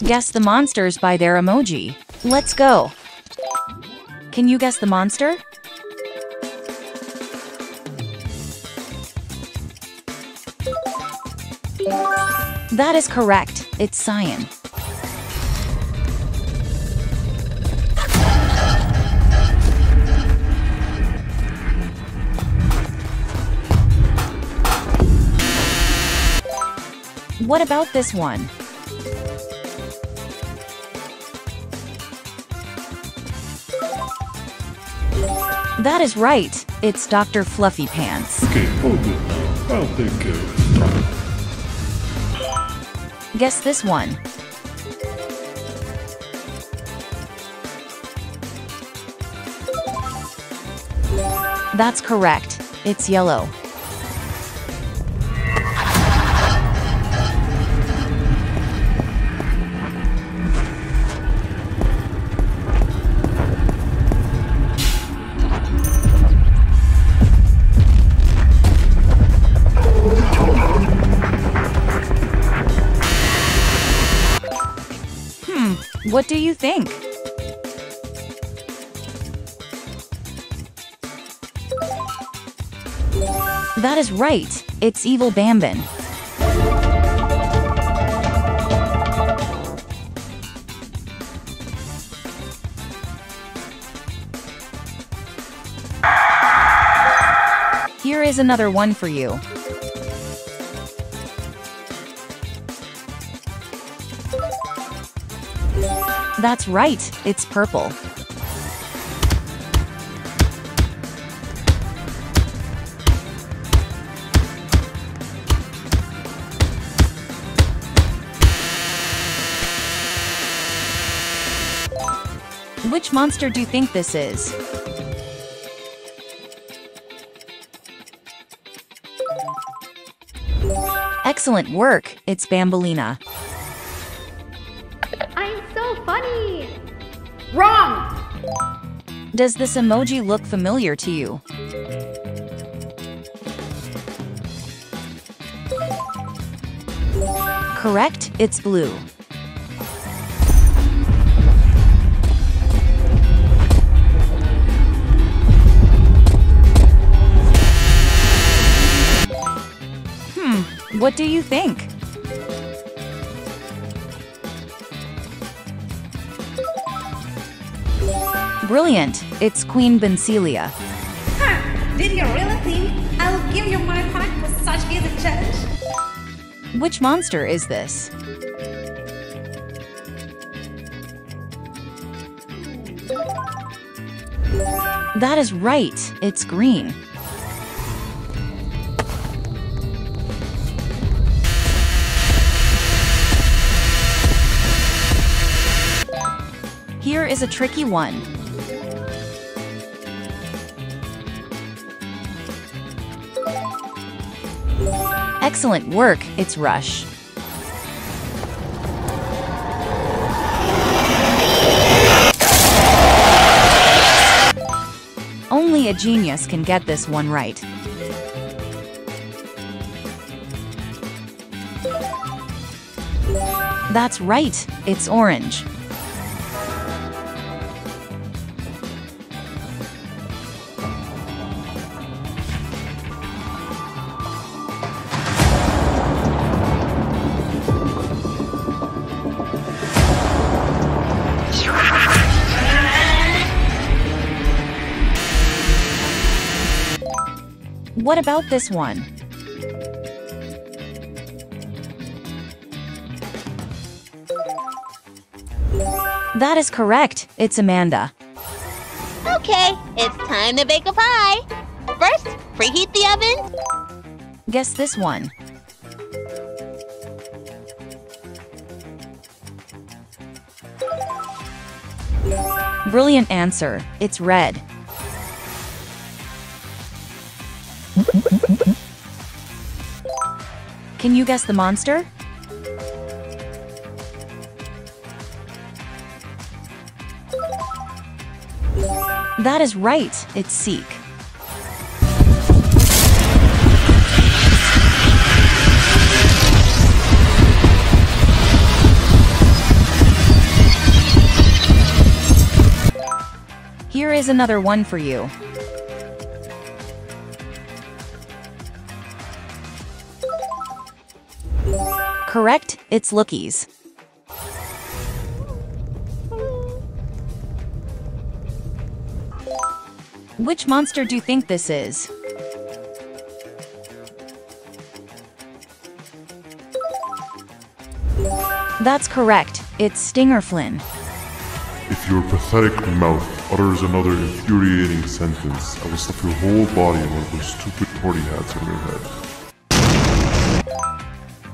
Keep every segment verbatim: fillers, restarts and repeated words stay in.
Guess the monsters by their emoji. Let's go. Can you guess the monster? That is correct. It's Cyan. What about this one? That is right. It's Doctor Fluffy Pants. Okay, hold it. I'll take it. Guess this one. That's correct. It's yellow. What do you think? That is right. It's Evil Banban. Here is another one for you. That's right, it's purple. Which monster do you think this is? Excellent work, it's Bambolina. Funny! Wrong! Does this emoji look familiar to you? Correct, it's blue. Hmm, what do you think? Brilliant, it's Queen Bencilia. Huh, did you really think I will give you my heart for such easy challenge? Which monster is this? That is right, it's green. Here is a tricky one. Excellent work, it's Rush. Only a genius can get this one right. That's right, it's orange. What about this one? That is correct. It's Amanda. Okay, it's time to bake a pie. First, preheat the oven. Guess this one. Brilliant answer. It's red. Can you guess the monster? That is right, it's Seek. Here is another one for you. Correct, it's Lookies. Which monster do you think this is? That's correct, it's Stinger Flynn. If your pathetic mouth utters another infuriating sentence, I will stuff your whole body in one of those stupid party hats on your head.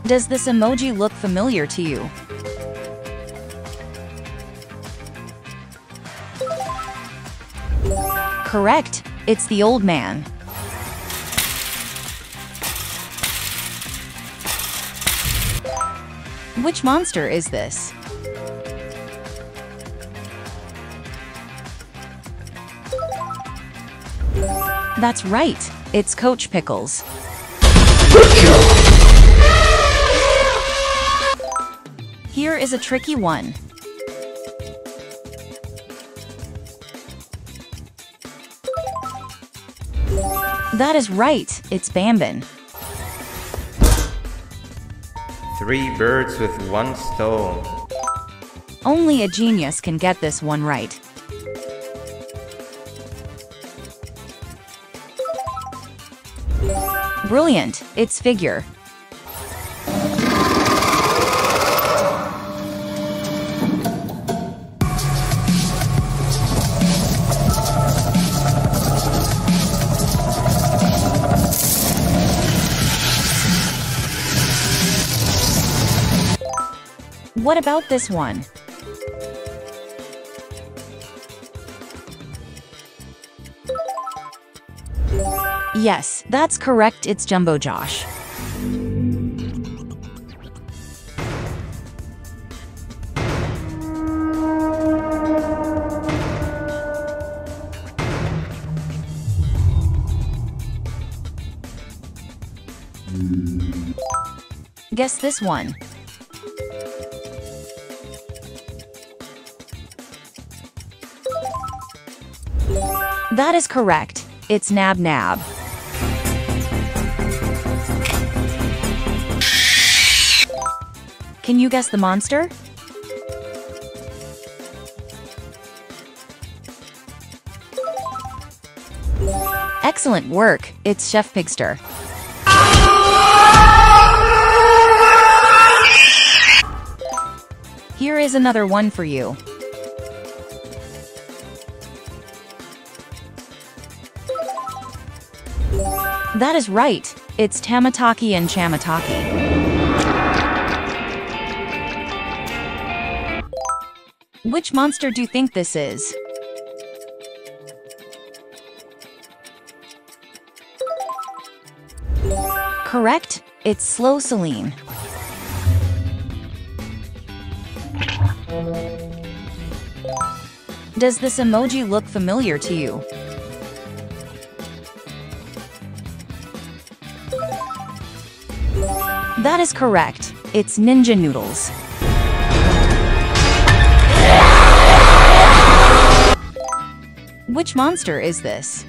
Does this emoji look familiar to you? Correct, it's the old man. Which monster is this? That's right, it's Coach Pickles. Here is a tricky one. That is right, it's Banban. Three birds with one stone. Only a genius can get this one right. Brilliant, it's Figure. What about this one? Yes, that's correct, it's Jumbo Josh. Guess this one. That is correct. It's Nab Nab. Can you guess the monster? Excellent work. It's Chef Pigster. Here is another one for you. That is right, it's Tamataki and Chamataki. Which monster do you think this is? Correct, it's Slow Seline. Does this emoji look familiar to you? That is correct. It's Ninja Noodles. Which monster is this?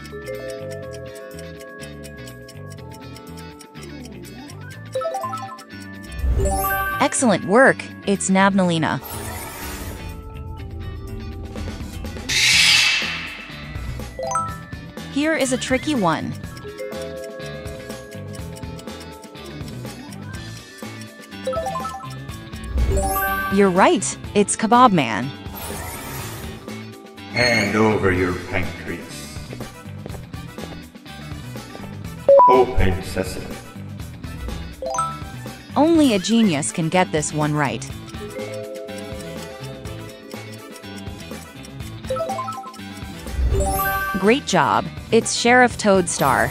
Excellent work. It's Nabnalina. Here is a tricky one. You're right, it's Kabob Man. Hand over your pancreas. Open sesame. Only a genius can get this one right. Great job, it's Sheriff Toadstar.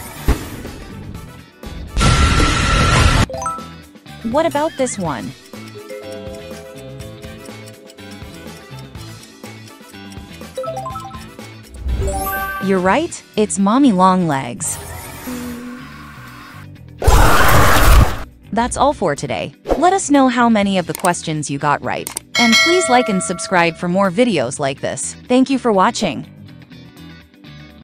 What about this one? You're right, it's Mommy Long Legs. That's all for today. Let us know how many of the questions you got right. And please like and subscribe for more videos like this. Thank you for watching.